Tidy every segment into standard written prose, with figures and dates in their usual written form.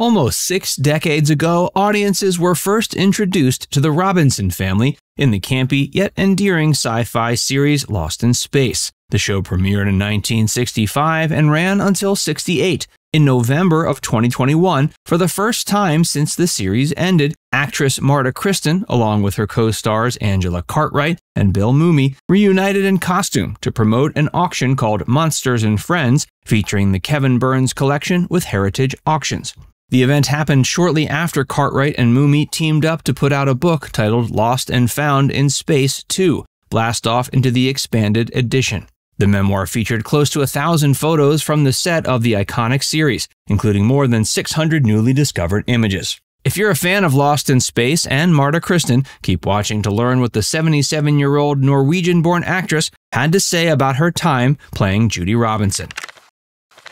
Almost 6 decades ago, audiences were first introduced to the Robinson family in the campy yet endearing sci-fi series Lost in Space. The show premiered in 1965 and ran until 68. In November of 2021, for the first time since the series ended, actress Marta Kristen, along with her co-stars Angela Cartwright and Bill Mumy, reunited in costume to promote an auction called Monsters and Friends, featuring the Kevin Burns Collection with Heritage Auctions. The event happened shortly after Cartwright and Mumy teamed up to put out a book titled Lost and Found in Space 2, Blast Off into the Expanded Edition. The memoir featured close to 1,000 photos from the set of the iconic series, including more than 600 newly discovered images. If you're a fan of Lost in Space and Marta Kristen, keep watching to learn what the 77-year-old Norwegian-born actress had to say about her time playing Judy Robinson.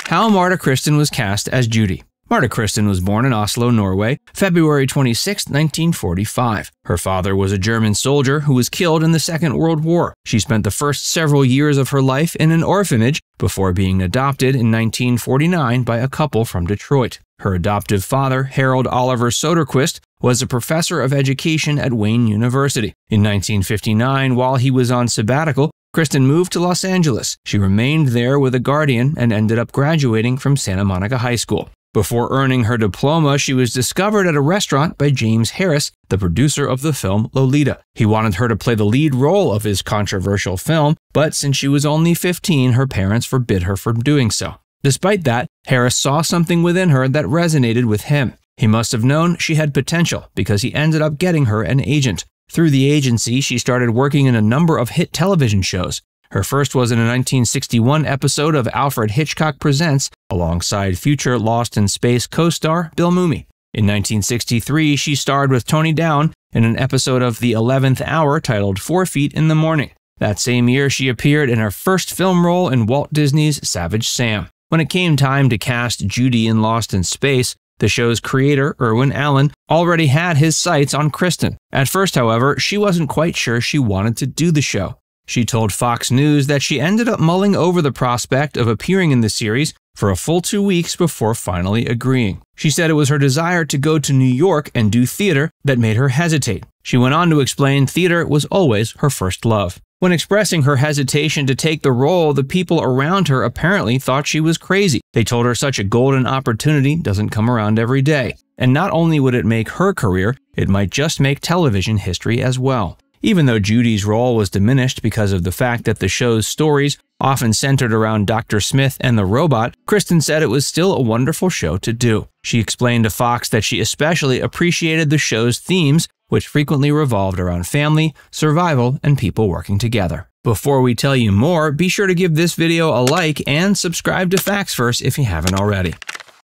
How Marta Kristen was cast as Judy. Marta Kristen was born in Oslo, Norway, February 26, 1945. Her father was a German soldier who was killed in the Second World War. She spent the first several years of her life in an orphanage before being adopted in 1949 by a couple from Detroit. Her adoptive father, Harold Oliver Soderquist, was a professor of education at Wayne University. In 1959, while he was on sabbatical, Kristen moved to Los Angeles. She remained there with a guardian and ended up graduating from Santa Monica High School. Before earning her diploma, she was discovered at a restaurant by James Harris, the producer of the film Lolita. He wanted her to play the lead role of his controversial film, but since she was only 15, her parents forbid her from doing so. Despite that, Harris saw something within her that resonated with him. He must have known she had potential because he ended up getting her an agent. Through the agency, she started working in a number of hit television shows. Her first was in a 1961 episode of Alfred Hitchcock Presents, alongside future Lost in Space co-star Bill Mumy. In 1963, she starred with Tony Down in an episode of The 11th Hour titled 4 Feet in the Morning. That same year, she appeared in her first film role in Walt Disney's Savage Sam. When it came time to cast Judy in Lost in Space, the show's creator, Irwin Allen, already had his sights on Kristen. At first, however, she wasn't quite sure she wanted to do the show. She told Fox News that she ended up mulling over the prospect of appearing in the series for a full 2 weeks before finally agreeing. She said it was her desire to go to New York and do theater that made her hesitate. She went on to explain theater was always her first love. When expressing her hesitation to take the role, the people around her apparently thought she was crazy. They told her such a golden opportunity doesn't come around every day. And not only would it make her career, it might just make television history as well. Even though Judy's role was diminished because of the fact that the show's stories often centered around Dr. Smith and the robot, Kristen said it was still a wonderful show to do. She explained to Fox that she especially appreciated the show's themes, which frequently revolved around family, survival, and people working together. Before we tell you more, be sure to give this video a like and subscribe to Facts Verse if you haven't already.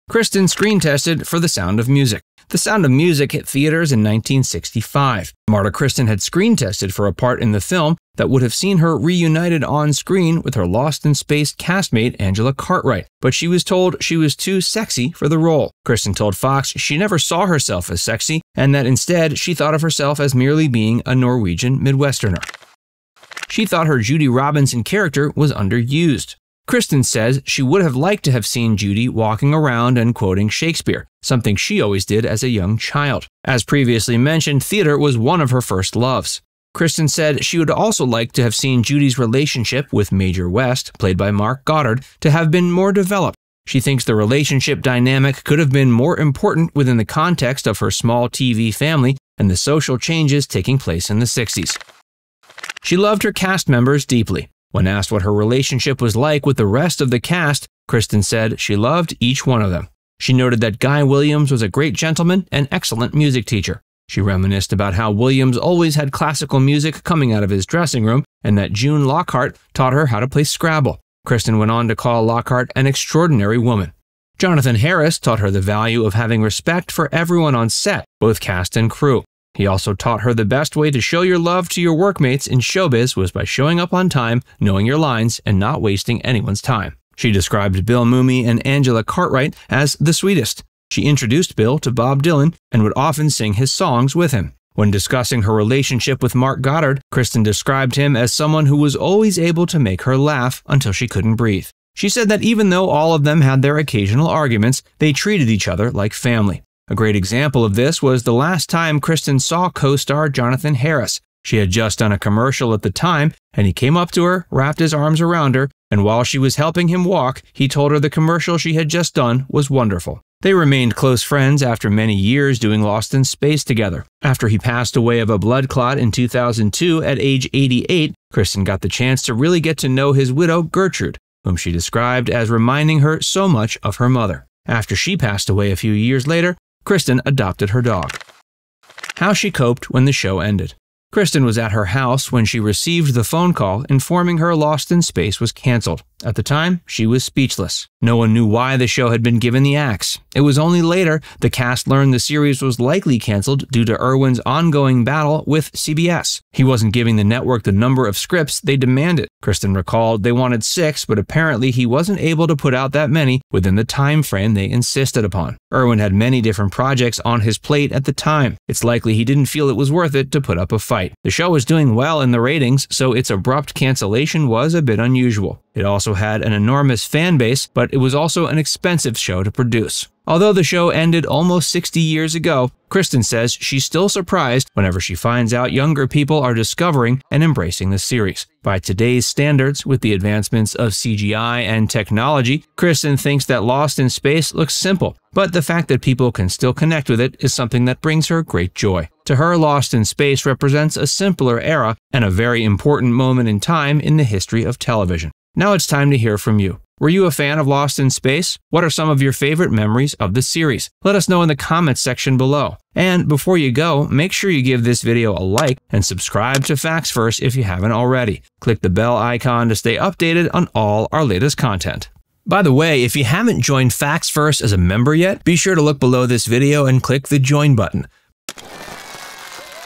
Kristen screen tested for The Sound of Music. The Sound of Music hit theaters in 1965. Marta Kristen had screen tested for a part in the film that would have seen her reunited on screen with her Lost in Space castmate Angela Cartwright, but she was told she was too sexy for the role. Kristen told Fox she never saw herself as sexy and that instead she thought of herself as merely being a Norwegian Midwesterner. She thought her Judy Robinson character was underused. Kristen says she would have liked to have seen Judy walking around and quoting Shakespeare, something she always did as a young child. As previously mentioned, theater was one of her first loves. Kristen said she would also like to have seen Judy's relationship with Major West, played by Mark Goddard, to have been more developed. She thinks the relationship dynamic could have been more important within the context of her small TV family and the social changes taking place in the 60s. She loved her cast members deeply. When asked what her relationship was like with the rest of the cast, Kristen said she loved each one of them. She noted that Guy Williams was a great gentleman and excellent music teacher. She reminisced about how Williams always had classical music coming out of his dressing room and that June Lockhart taught her how to play Scrabble. Kristen went on to call Lockhart an extraordinary woman. Jonathan Harris taught her the value of having respect for everyone on set, both cast and crew. He also taught her the best way to show your love to your workmates in showbiz was by showing up on time, knowing your lines, and not wasting anyone's time. She described Bill Mumy and Angela Cartwright as the sweetest. She introduced Bill to Bob Dylan and would often sing his songs with him. When discussing her relationship with Mark Goddard, Kristen described him as someone who was always able to make her laugh until she couldn't breathe. She said that even though all of them had their occasional arguments, they treated each other like family. A great example of this was the last time Kristen saw co-star Jonathan Harris. She had just done a commercial at the time, and he came up to her, wrapped his arms around her, and while she was helping him walk, he told her the commercial she had just done was wonderful. They remained close friends after many years doing Lost in Space together. After he passed away of a blood clot in 2002 at age 88, Kristen got the chance to really get to know his widow, Gertrude, whom she described as reminding her so much of her mother. After she passed away a few years later, Kristen adopted her dog. How she coped when the show ended. Kristen was at her house when she received the phone call informing her Lost in Space was canceled. At the time, she was speechless. No one knew why the show had been given the axe. It was only later the cast learned the series was likely canceled due to Irwin's ongoing battle with CBS. He wasn't giving the network the number of scripts they demanded. Kristen recalled they wanted 6, but apparently he wasn't able to put out that many within the time frame they insisted upon. Irwin had many different projects on his plate at the time. It's likely he didn't feel it was worth it to put up a fight. The show was doing well in the ratings, so its abrupt cancellation was a bit unusual. It also had an enormous fan base, but it was also an expensive show to produce. Although the show ended almost 60 years ago, Kristen says she's still surprised whenever she finds out younger people are discovering and embracing the series. By today's standards, with the advancements of CGI and technology, Kristen thinks that Lost in Space looks simple, but the fact that people can still connect with it is something that brings her great joy. To her, Lost in Space represents a simpler era and a very important moment in time in the history of television. Now it's time to hear from you. Were you a fan of Lost in Space? What are some of your favorite memories of the series? Let us know in the comments section below. And before you go, make sure you give this video a like and subscribe to Facts Verse if you haven't already. Click the bell icon to stay updated on all our latest content. By the way, if you haven't joined Facts Verse as a member yet, be sure to look below this video and click the join button.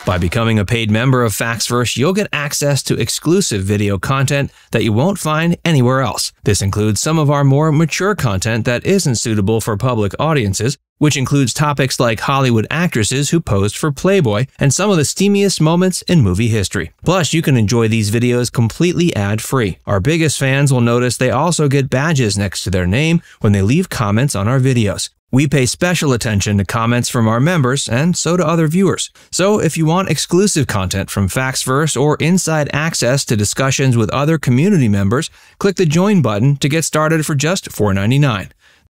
By becoming a paid member of Facts Verse, you'll get access to exclusive video content that you won't find anywhere else. This includes some of our more mature content that isn't suitable for public audiences, which includes topics like Hollywood actresses who posed for Playboy and some of the steamiest moments in movie history. Plus, you can enjoy these videos completely ad-free. Our biggest fans will notice they also get badges next to their name when they leave comments on our videos. We pay special attention to comments from our members and so to other viewers. So if you want exclusive content from Facts Verse or inside access to discussions with other community members, click the join button to get started for just $4.99.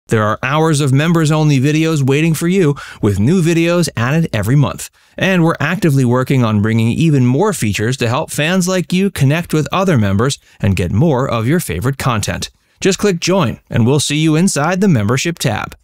There are hours of members-only videos waiting for you, with new videos added every month. And we're actively working on bringing even more features to help fans like you connect with other members and get more of your favorite content. Just click join, and we'll see you inside the membership tab.